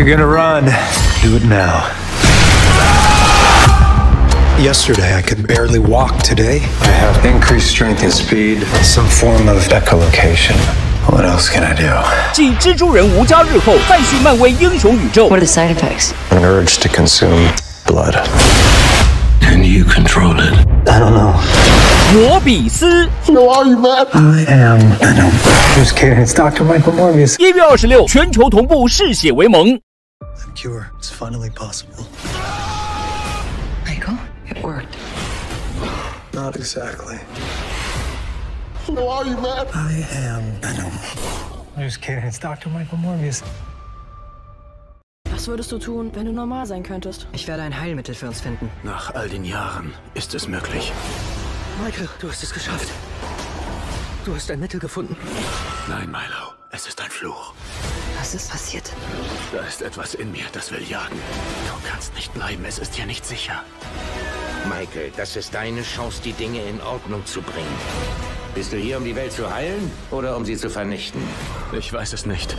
you're gonna run, do it now. Yesterday, I could barely walk. Today, I have increased strength and speed, some form of echolocation. What else can I do? 继蜘蛛人无家日后，再续漫威英雄宇宙。What are the side effects? An urge to consume blood. Can you control it? I don't know. 摩比斯。Who are you, man? I am Beno. Just kidding. It's Dr. Michael Morbius. 1月26日，全球同步嗜血为盟。The cure is finally possible. Michael, it worked. Not exactly. Who are you, man? I am Beno. I'm just kidding. It's Dr. Michael Morbius. Was würdest du tun, wenn du normal sein könntest? Ich werde ein Heilmittel für uns finden. Nach all den Jahren ist es möglich. Michael, du hast es geschafft. Du hast ein Mittel gefunden. Nein, Milo, es ist ein Fluch. Was ist passiert? Da ist etwas in mir, das will jagen. Du kannst nicht bleiben, es ist hier nicht sicher. Michael, das ist deine Chance, die Dinge in Ordnung zu bringen. Bist du hier, um die Welt zu heilen oder um sie zu vernichten? Ich weiß es nicht.